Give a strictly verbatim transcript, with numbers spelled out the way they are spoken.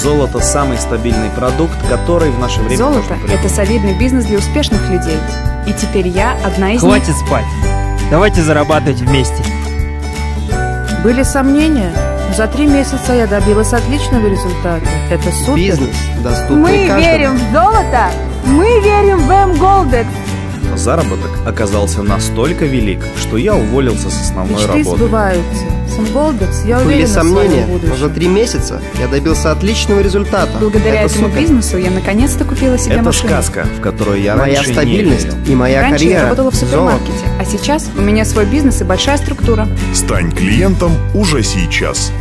Золото – самый стабильный продукт, который в наше время... Золото – это солидный бизнес для успешных людей. И теперь я одна из... Хватит спать. Давайте зарабатывать вместе. Были сомнения? За три месяца я добилась отличного результата. Это супер. Бизнес, доступный Мы каждому. Верим в золото. Мы верим в МГОЛДЕК. Заработок оказался настолько велик, что я уволился с основной работы. Мечты сбываются. С МГОЛДЕК я уверена. Были сомнения, но за три месяца я добился отличного результата. Благодаря это этому супер. бизнесу я наконец-то купила себе это машину. Это сказка, в которую я Моя раньше стабильность не верил. и моя раньше карьера. Я работала в супермаркете, золото. А сейчас у меня свой бизнес и большая структура. Стань клиентом уже сейчас.